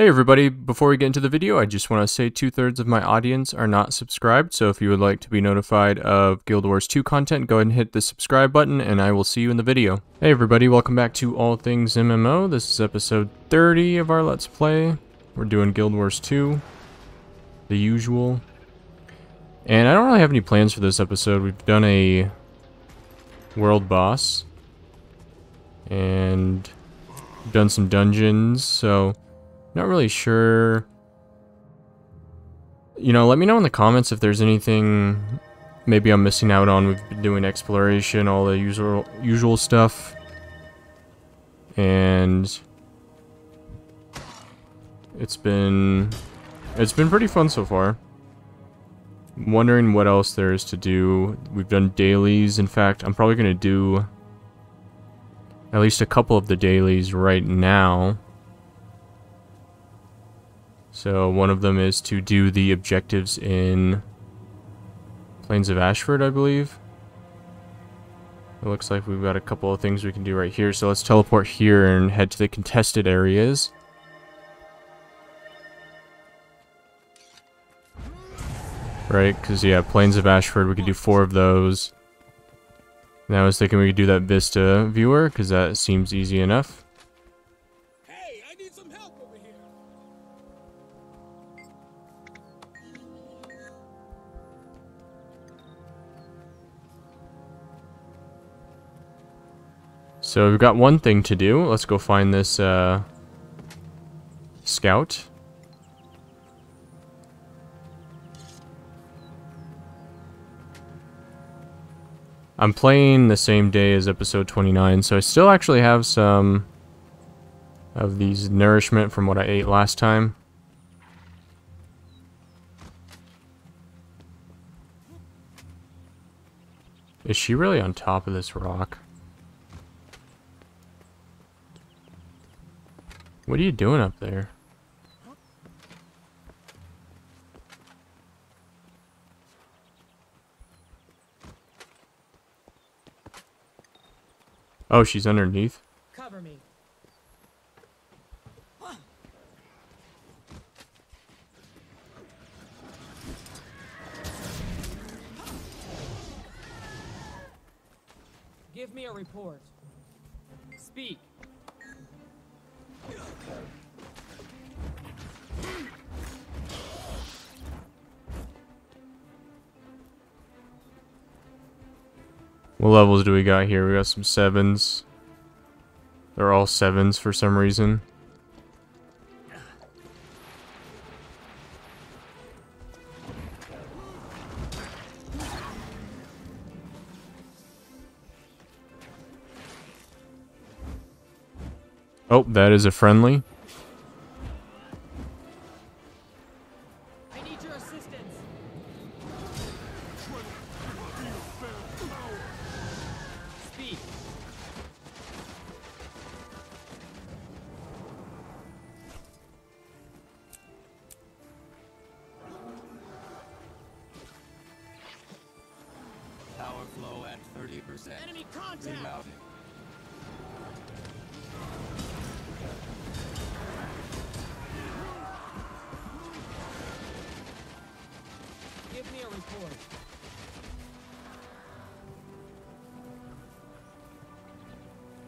Hey everybody, before we get into the video, I just want to say 2/3 of my audience are not subscribed, so if you would like to be notified of Guild Wars 2 content, go ahead and hit the subscribe button, and I will see you in the video. Hey everybody, welcome back to All Things MMO. This is episode 30 of our Let's Play. We're doing Guild Wars 2, the usual. And I don't really have any plans for this episode. We've done a world boss, and done some dungeons, so not really sure. You know, let me know in the comments if there's anything maybe I'm missing out on. We've been doing exploration, all the usual stuff. And it's been pretty fun so far. I'm wondering what else there is to do. We've done dailies. In fact, I'm probably going to do at least a couple of the dailies right now. So one of them is to do the objectives in Plains of Ashford, I believe. It looks like we've got a couple of things we can do right here. So let's teleport here and head to the contested areas. Right, because yeah, Plains of Ashford, we could do 4 of those. And I was thinking we could do that Vista viewer, because that seems easy enough. So we've got one thing to do. Let's go find this scout. I'm playing the same day as episode 29, so I still actually have some of these nourishment from what I ate last time. Is she really on top of this rock? What are you doing up there? Oh, she's underneath. Cover me. Give me a report. Speak. What levels do we got here? We got some 7s. They're all 7s for some reason. Oh, that is a friendly. I need your assistance. Speed. Power flow at 30%. Enemy contact.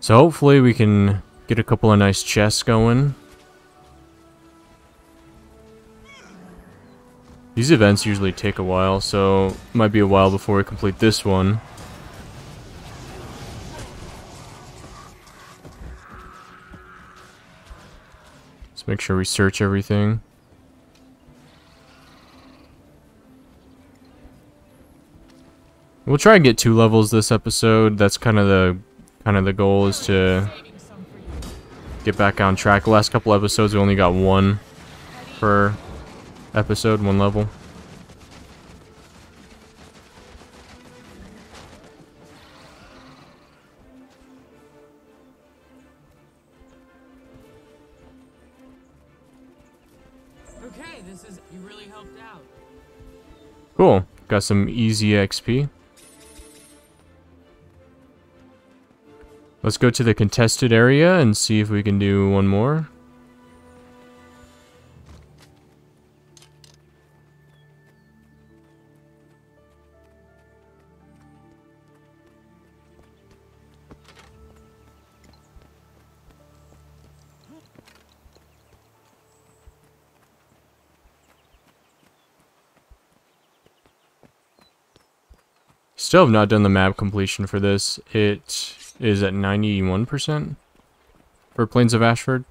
So hopefully we can get a couple of nice chests going. These events usually take a while, so it might be a while before we complete this one. Let's make sure we search everything. We'll try and get 2 levels this episode. That's kind of the goal, is to get back on track. The last couple episodes we only got 1 per episode, 1 level. Okay, this is, you really helped out. Cool. Got some easy XP. Let's go to the contested area and see if we can do one more. Still have not done the map completion for this. It is at 91% for Plains of Ashford.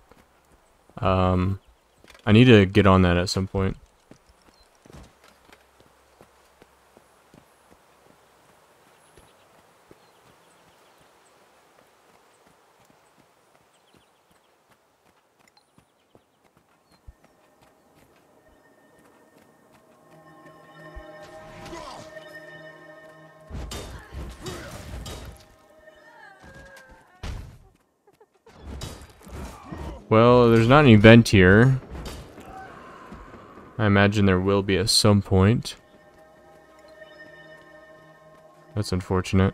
I need to get on that at some point. Well, there's not an event here. I imagine there will be at some point. That's unfortunate.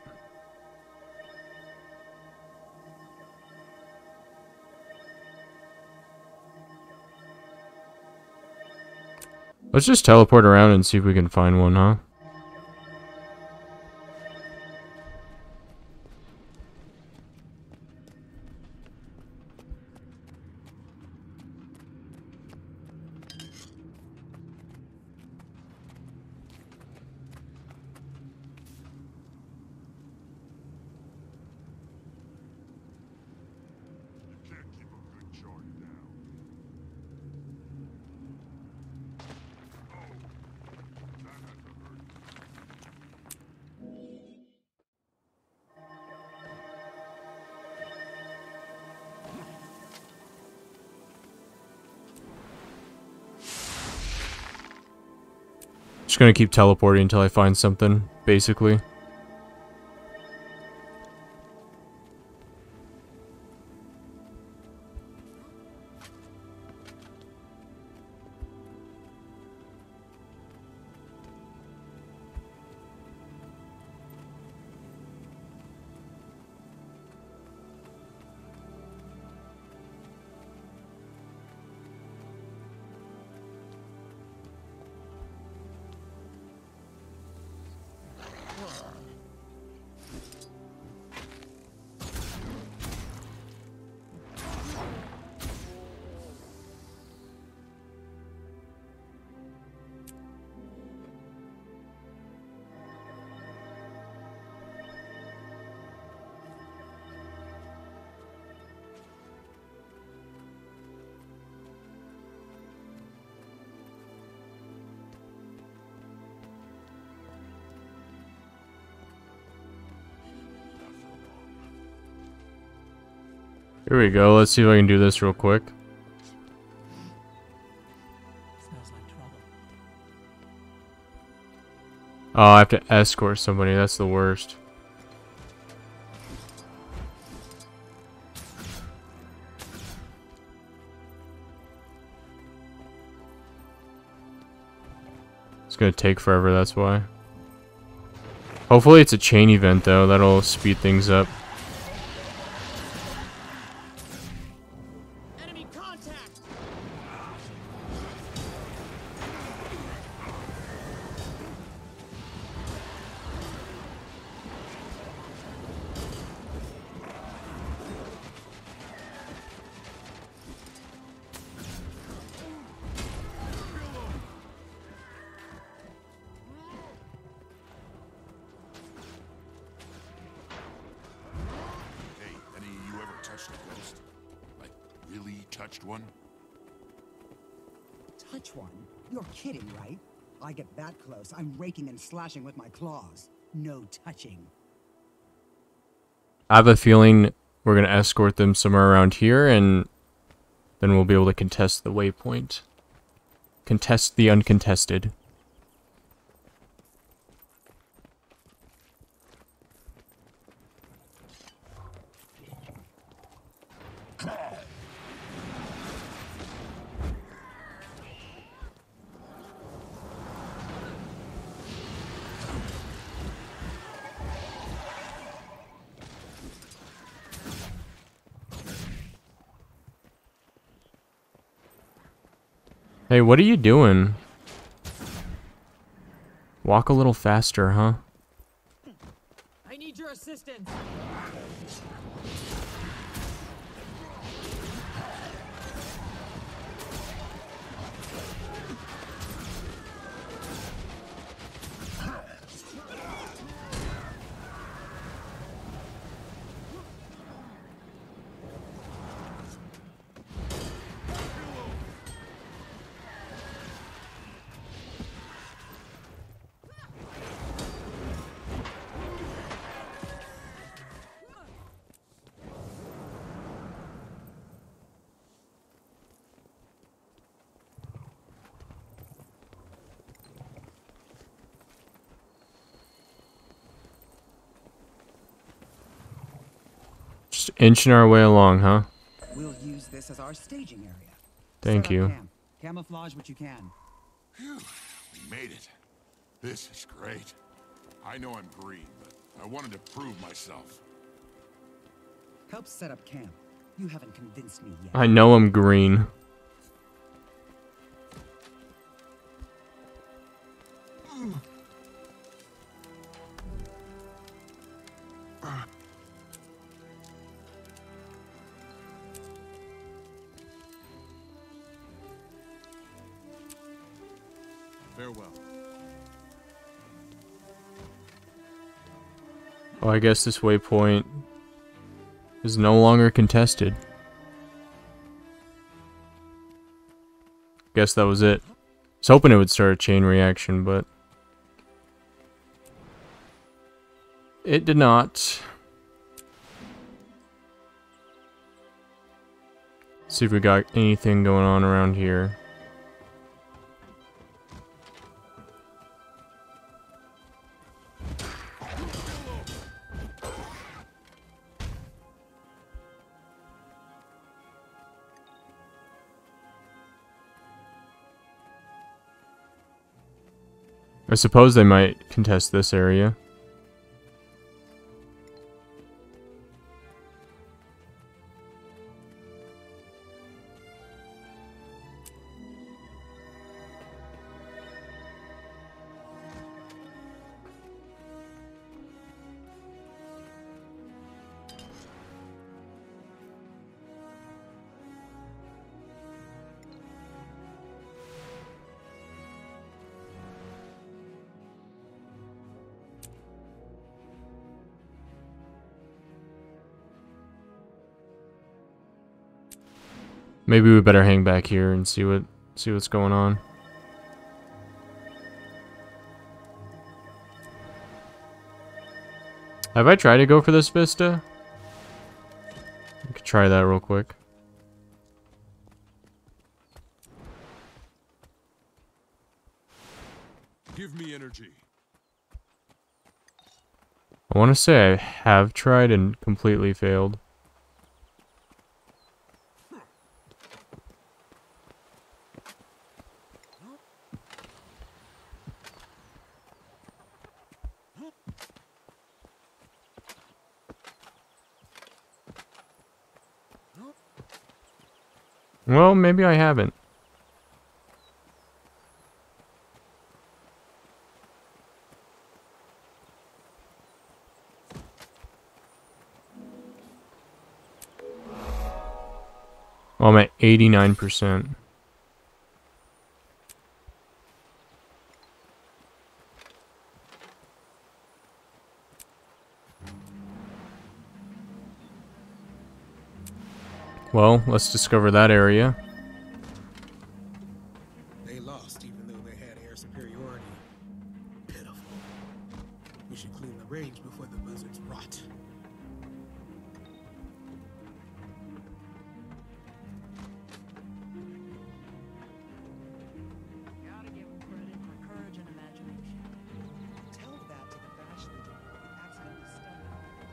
Let's just teleport around and see if we can find one, huh? Just gonna keep teleporting until I find something, basically. Here we go, let's see if I can do this real quick. Smells like trouble. Oh, I have to escort somebody, that's the worst. It's gonna take forever, that's why. Hopefully it's a chain event though, that'll speed things up. One? Touch one? You're kidding, right? I get that close, I'm raking and slashing with my claws. No touching. I have a feeling we're going to escort them somewhere around here, and then we'll be able to contest the waypoint. Contest the uncontested. Hey, what are you doing? Walk a little faster, huh? I need your assistance. inching our way along, huh? We'll use this as our staging area. Thank you. Camouflage what you can. Phew, we made it. This is great. I know I'm green, but I wanted to prove myself. Help set up camp. You haven't convinced me yet. I know I'm green. Farewell. Well, I guess this waypoint is no longer contested. Guess that was it. I was hoping it would start a chain reaction, but it did not. Let's see if we got anything going on around here. I suppose they might contest this area. Maybe we better hang back here and see what's going on. Have I tried to go for this vista? I could try that real quick. Give me energy. I want to say I have tried and completely failed. Well, maybe I haven't. Well, I'm at 89%. Well, let's discover that area. They lost, even though they had air superiority. Pitiful. We should clean the range before the buzzards rot. Gotta give them credit for courage and imagination. Tell that to the bachelor. Accidentally stunned.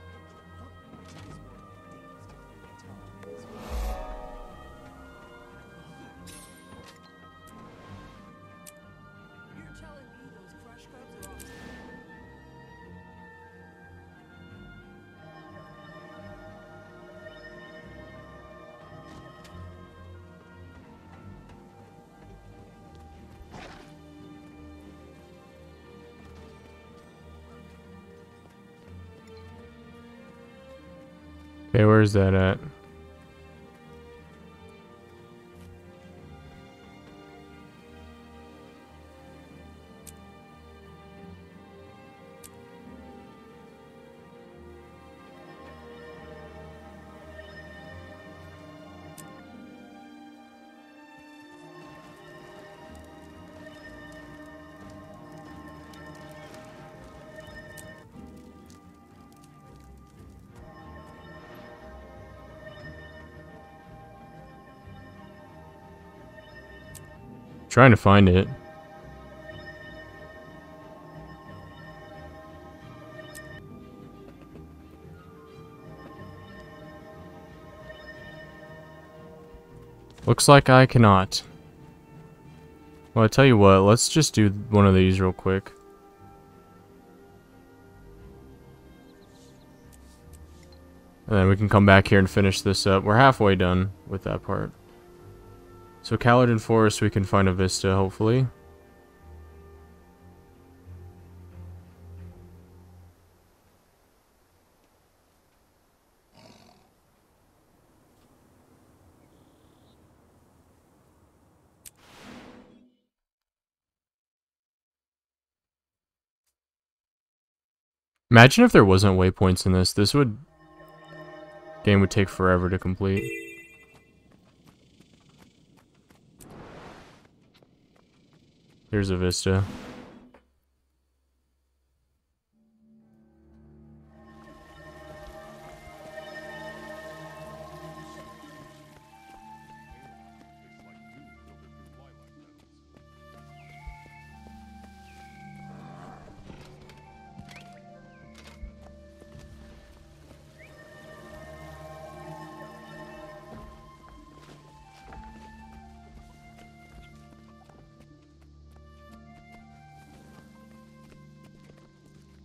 Okay, where's that at? Trying to find it. Looks like I cannot. Well, I tell you what, let's just do one of these real quick. And then we can come back here and finish this up. We're halfway done with that part. So Caledon Forest, we can find a vista, hopefully. Imagine if there wasn't waypoints in this. Game would take forever to complete. Here's a vista.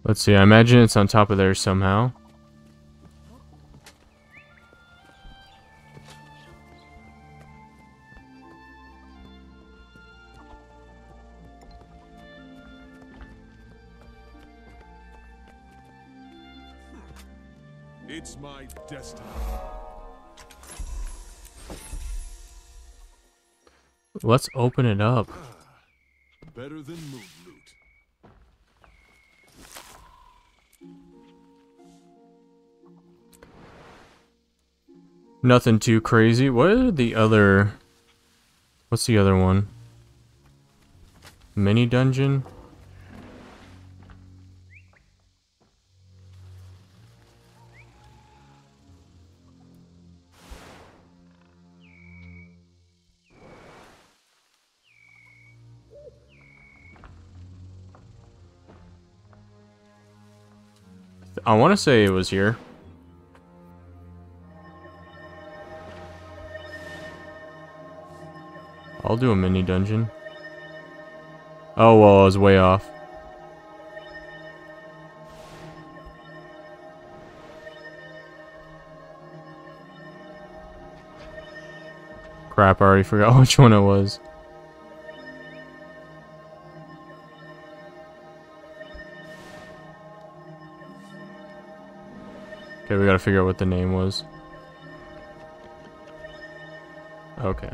Let's see, I imagine it's on top of there somehow. It's my destiny. Let's open it up. Better than move loot. Nothing too crazy. What are the other... What's the other one? Mini dungeon? I want to say it was here. I'll do a mini dungeon. Oh, well, I was way off. Crap, I already forgot which one it was. Okay, we gotta figure out what the name was. Okay.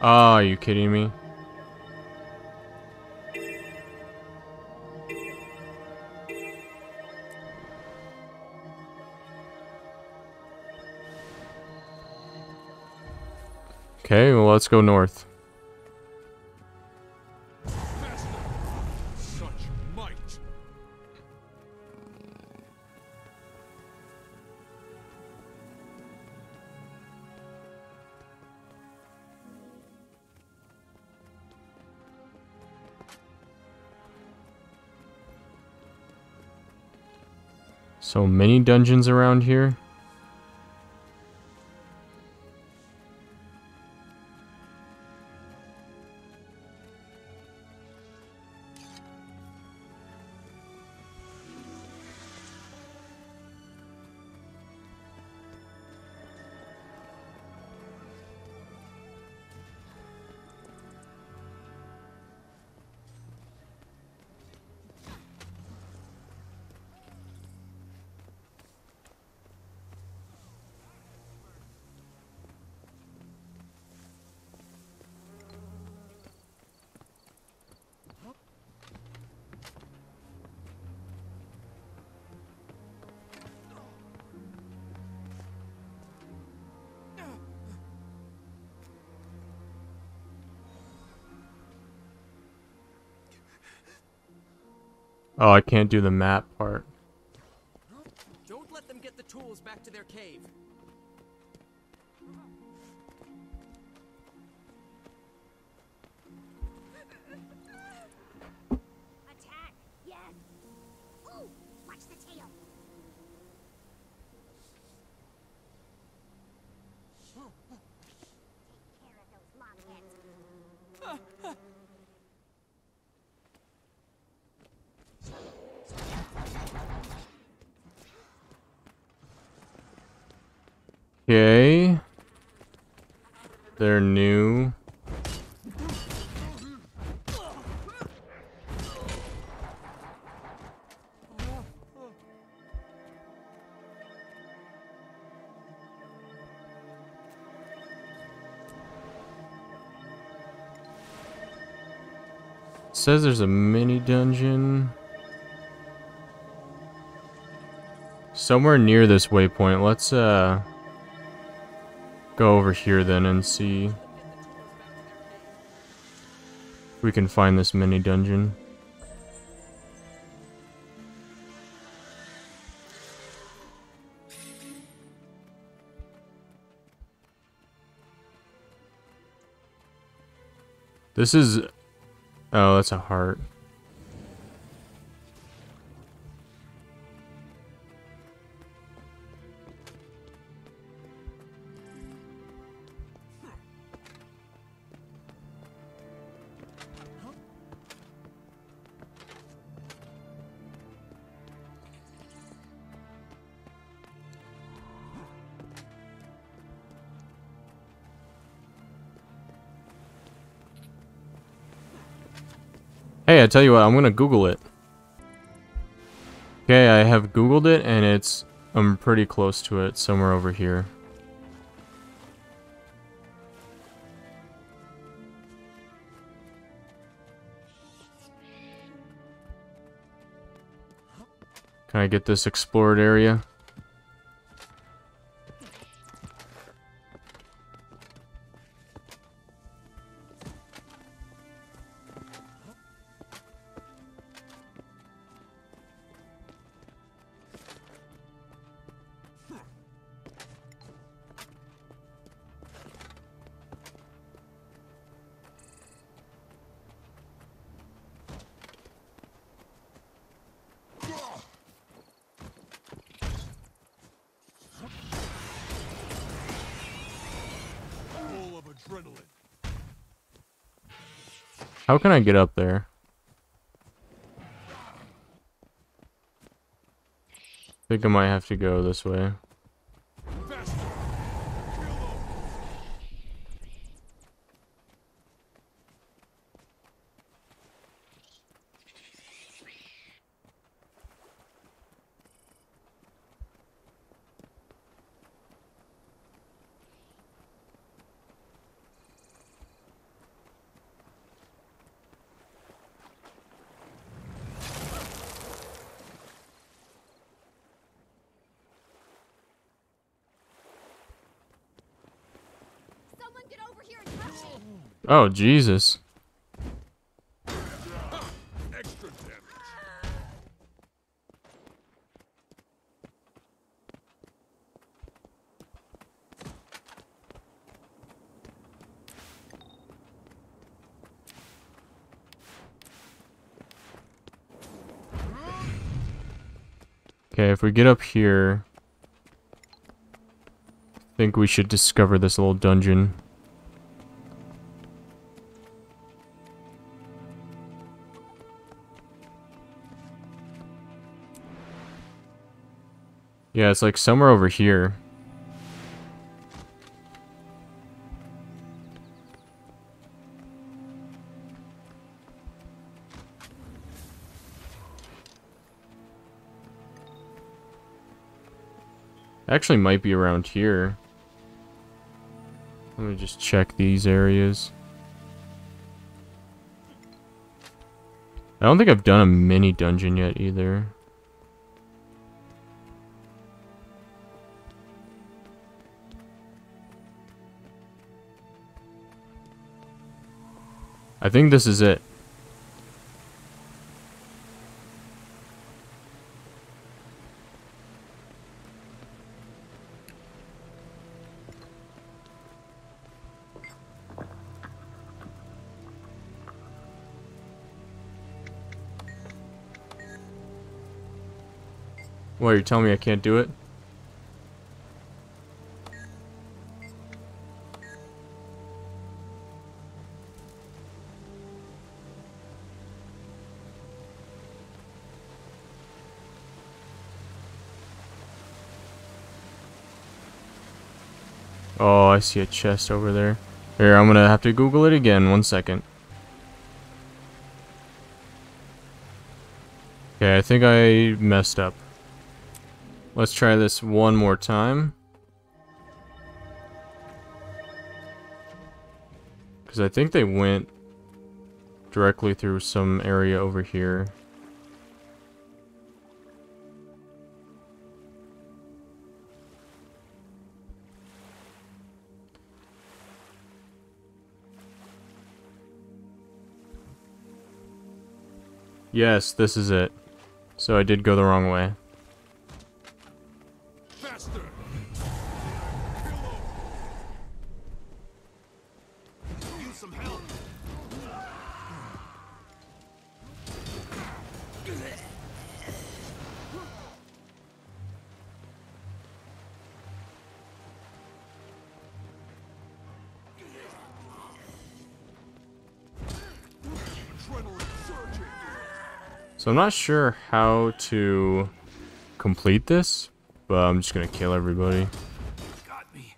Ah, are you kidding me? Okay, well, let's go north. Such might. So many dungeons around here. Oh, I can't do the map part. Don't let them get the tools back to their cave. Okay. They're new. Says there's a mini dungeon somewhere near this waypoint. Let's go over here then and see if we can find this mini dungeon. This is... oh, that's a heart. Hey, I tell you what, I'm gonna Google it. Okay, I have Googled it, and it's... I'm pretty close to it, somewhere over here. Can I get this explored area? How can I get up there? I think I might have to go this way. Oh, Jesus. Extra damage. Okay, if we get up here, I think we should discover this little dungeon. Yeah, it's like somewhere over here. Actually might be around here. Let me just check these areas. I don't think I've done a mini dungeon yet either. I think this is it. What, you're telling me I can't do it? Oh, I see a chest over there. Here, I'm gonna have to Google it again. 1 second. Okay, I think I messed up. Let's try this one more time. Because I think they went directly through some area over here. Yes, this is it. So I did go the wrong way. Faster. Use some help. So I'm not sure how to complete this, but I'm just gonna kill everybody. Got me.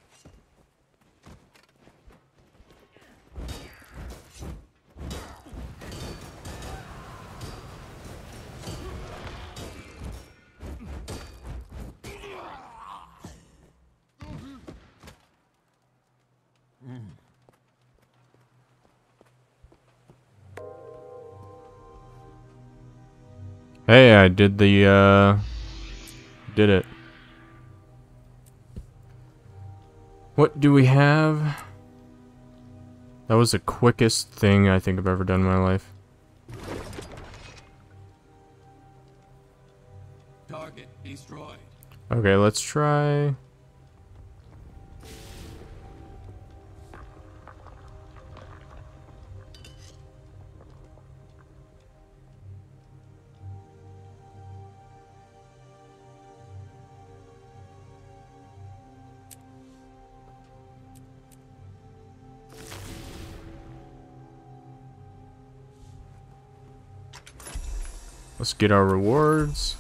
Hey, I did the, did it. What do we have? That was the quickest thing I think I've ever done in my life. Target destroyed. Okay, let's try... Let's get our rewards.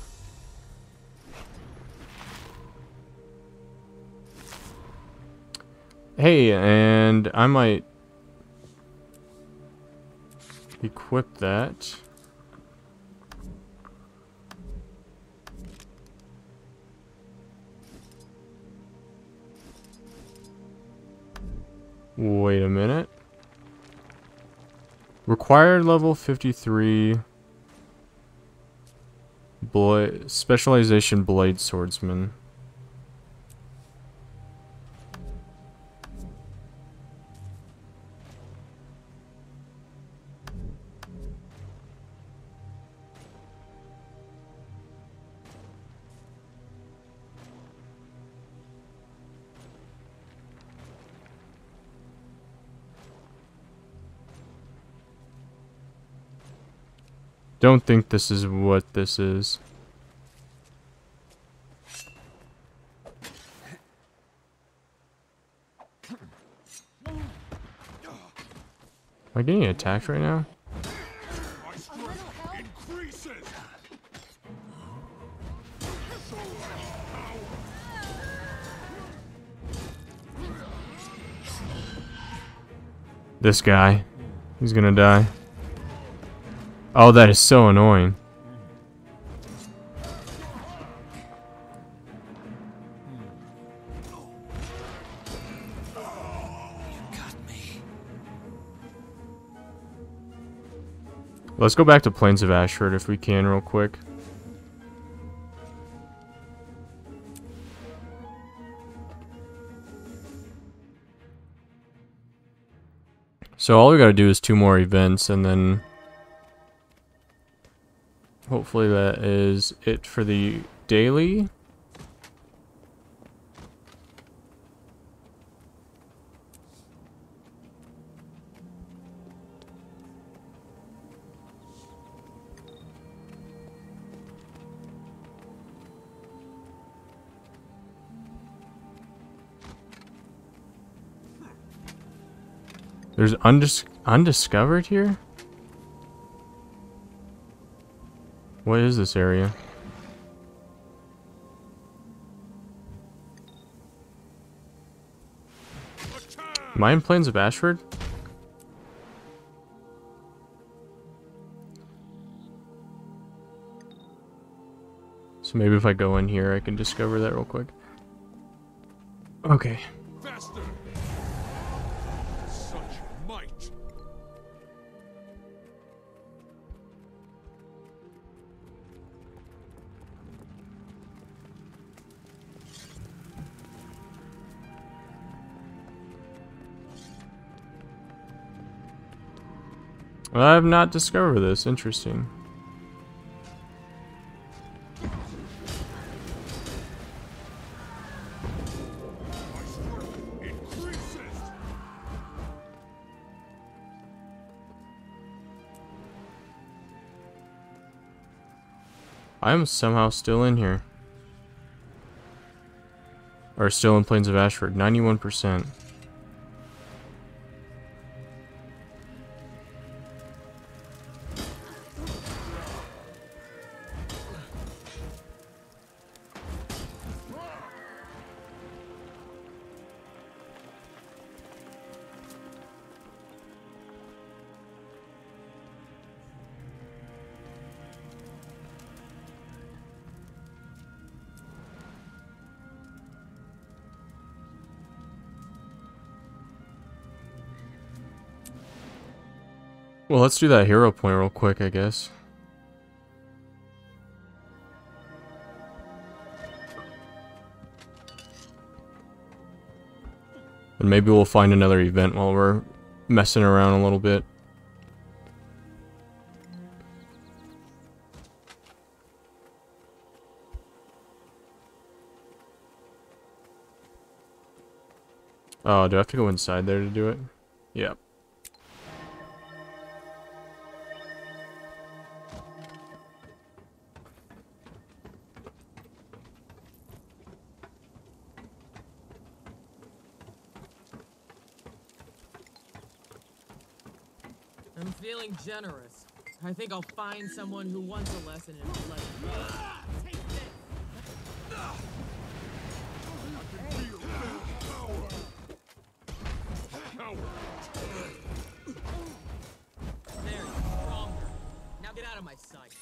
Hey, and I might equip that. Wait a minute. Required level 53. Specialization Blade Swordsman. Don't think this is what this is. Am I getting attacked right now? This guy, he's gonna die. Oh, that is so annoying. You got me. Let's go back to Plains of Ashford if we can real quick. So all we gotta do is 2 more events and then... hopefully that is it for the daily. There's undiscovered here? What is this area? Am I in Plains of Ashford? So maybe if I go in here, I can discover that real quick. Okay. Faster. Such might. I have not discovered this. Interesting. I'm somehow still in here. Or still in Plains of Ashford, 91%. Well, let's do that hero point real quick, I guess. And maybe we'll find another event while we're messing around a little bit. Oh, do I have to go inside there to do it? Yep. I'm feeling generous. I think I'll find someone who wants a lesson in life. There, stronger. Now get out of my sight.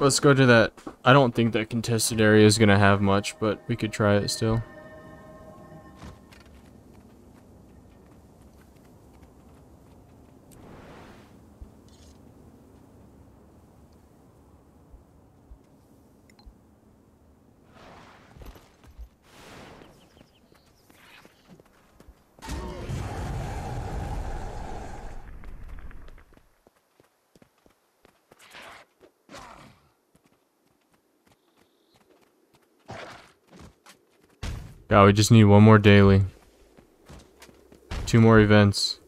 Let's go to that. I don't think that contested area is going to have much, but we could try it still. God, we just need one more daily. 2 more events.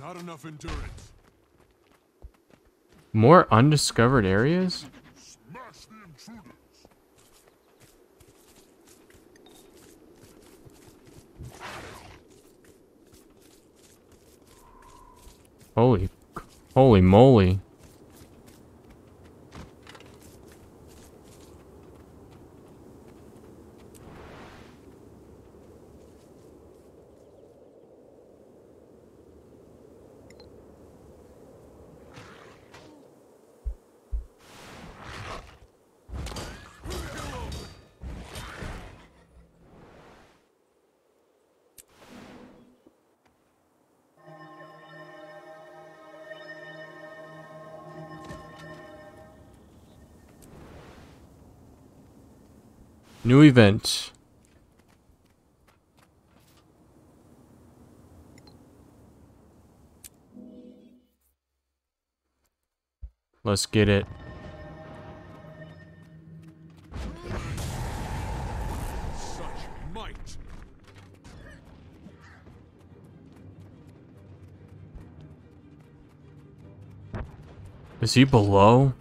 Not enough endurance. More undiscovered areas? Smash the intruders. Holy moly. New event. Let's get it. Such might. Is he below?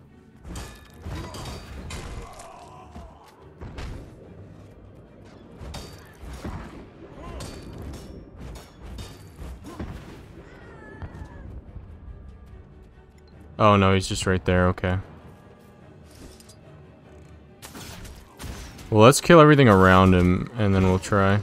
Oh no, he's just right there, okay. Well, let's kill everything around him, and then we'll try.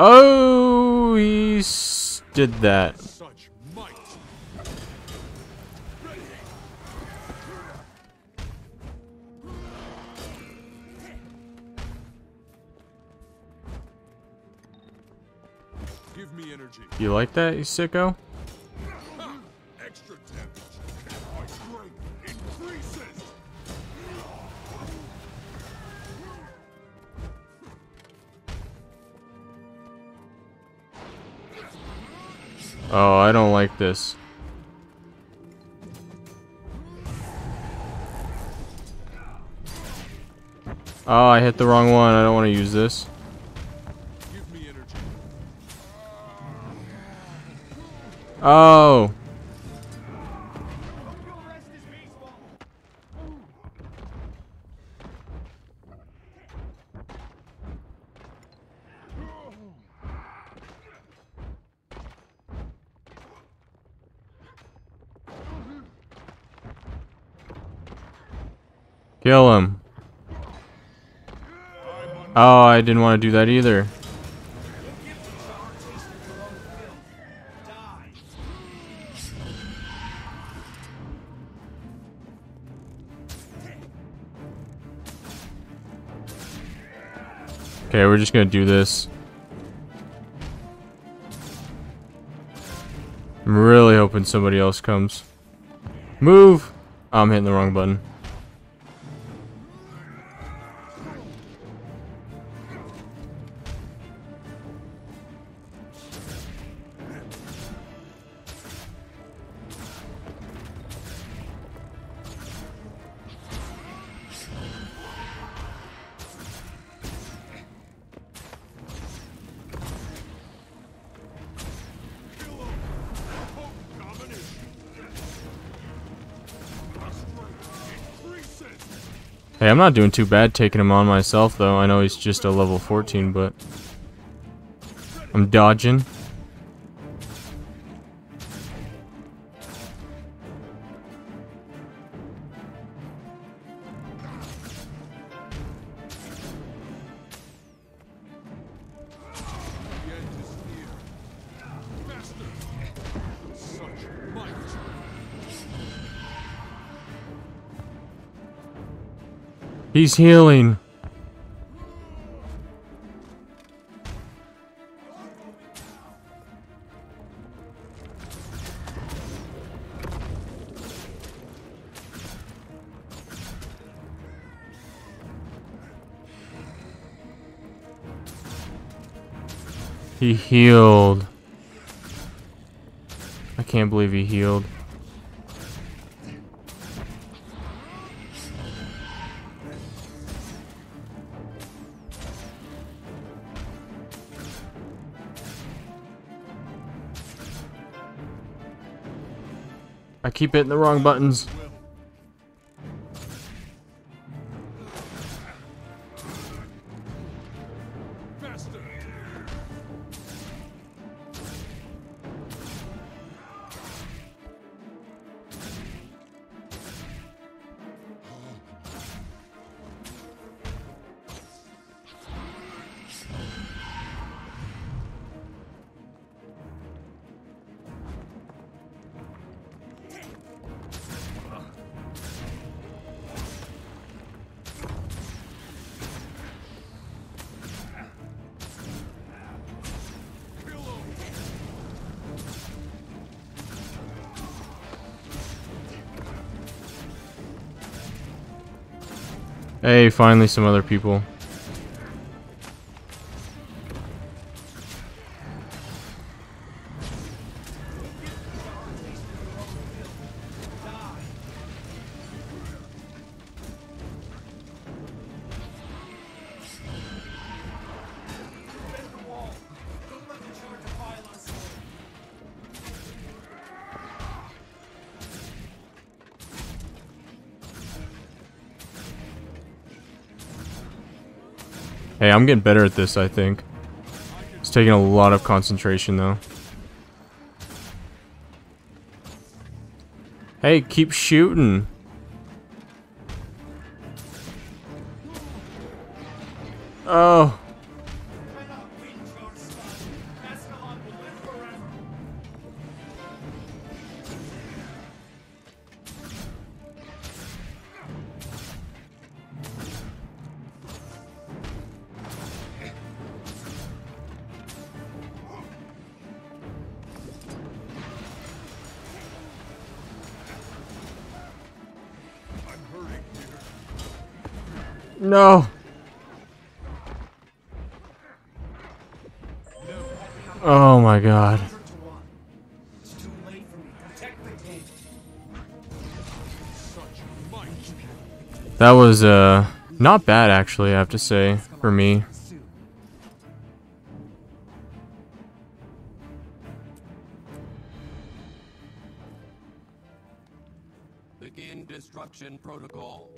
Oh, he did that. Give me energy. You like that, you sicko? Extra damage. My strength increases. Oh, I don't like this. Oh, I hit the wrong one. I don't want to use this. Give me energy. Oh. Kill him. Oh, I didn't want to do that either. Okay, we're just gonna do this. I'm really hoping somebody else comes. Move! Oh, I'm hitting the wrong button. Hey, I'm not doing too bad taking him on myself, though. I know he's just a level 14, but I'm dodging. He's healing. He healed. I can't believe he healed. I keep hitting the wrong buttons. Hey, finally some other people. Hey, I'm getting better at this, I think. It's taking a lot of concentration, though. Hey, keep shooting. Oh. No. Oh my god. That was not bad, actually, I have to say, for me. Begin destruction protocol.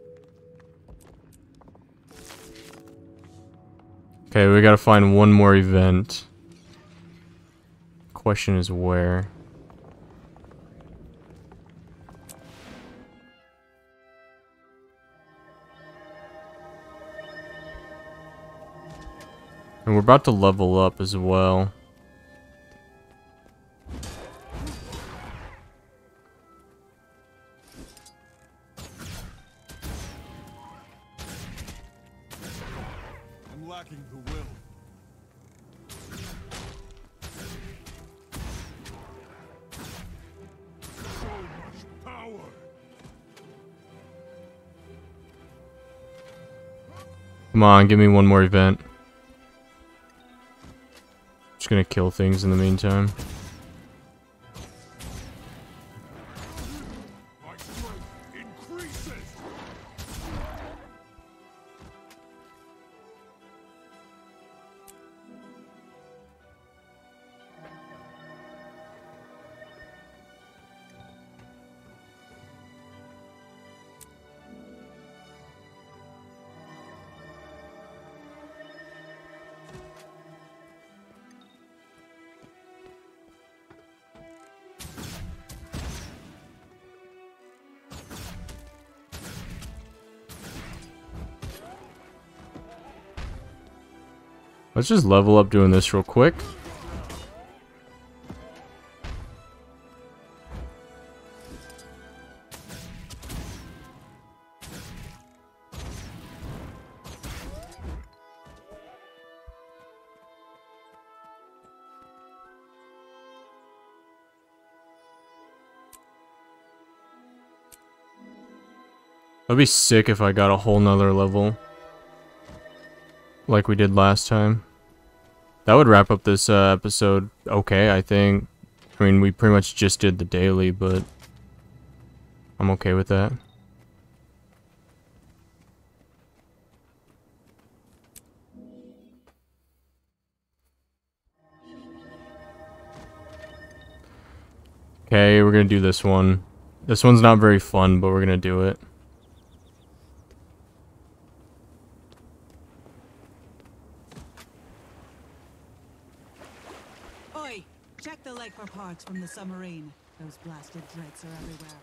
Okay, we gotta find one more event. Question is where? And we're about to level up as well. Come on, give me one more event. Just gonna kill things in the meantime. Let's just level up doing this real quick. That'd be sick if I got a whole nother level like we did last time. That would wrap up this episode okay, I think. I mean, we pretty much just did the daily, but I'm okay with that. Okay, we're gonna do this one. This one's not very fun, but we're gonna do it. Check the lake for parts from the submarine. Those blasted dregs are everywhere.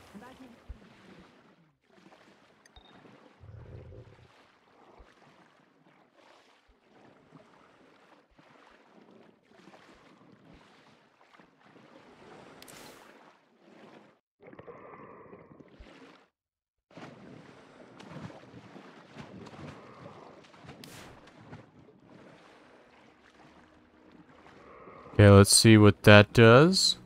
Okay, let's see what that does.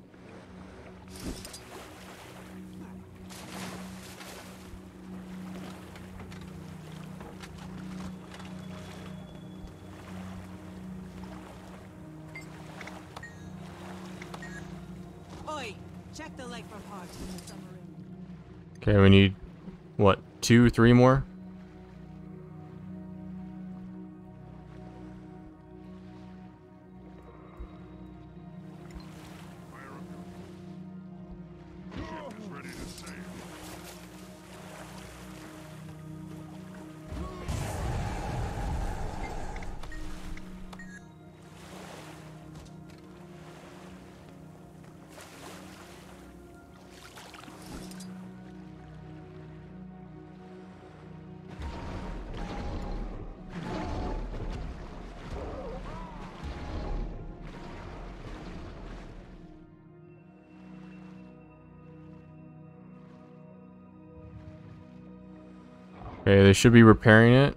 Oi, check the lake for parts in the submarine. Okay, we need what, 2, 3 more? Okay, they should be repairing it.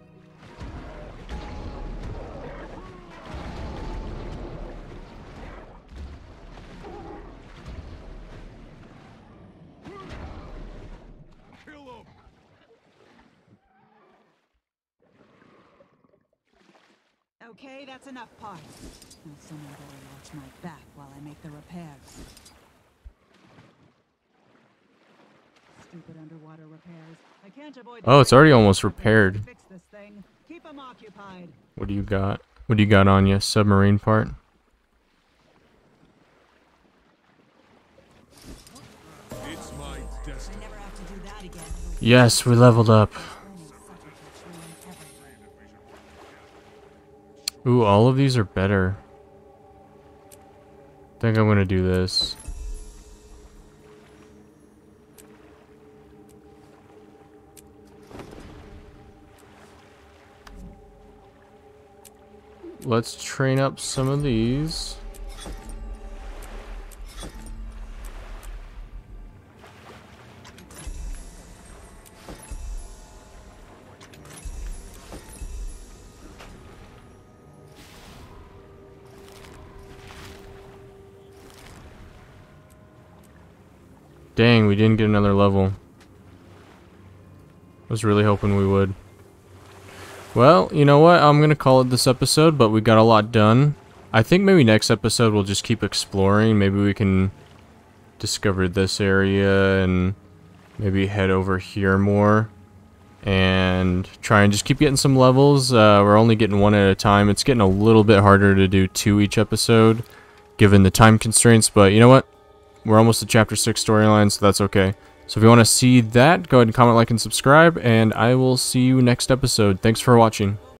Okay, that's enough parts. Now someone better watch my back while I make the repairs. Stupid underwater repairs. I can't avoid. Oh, it's already almost repaired. Fix this thing. Keep them occupied. What do you got? What do you got on you? Submarine part? It's my destiny. I never have to do that again. Yes, we leveled up. Ooh, all of these are better. I think I'm gonna do this. Let's train up some of these. Dang, we didn't get another level. I was really hoping we would. Well, you know what? I'm gonna call it this episode, but we got a lot done. I think maybe next episode we'll just keep exploring. Maybe we can discover this area and maybe head over here more and try and just keep getting some levels. We're only getting one at a time. It's getting a little bit harder to do two each episode given the time constraints, but you know what? We're almost to chapter 6 storyline, so that's okay. So if you want to see that, go ahead and comment, like, and subscribe, and I will see you next episode. Thanks for watching.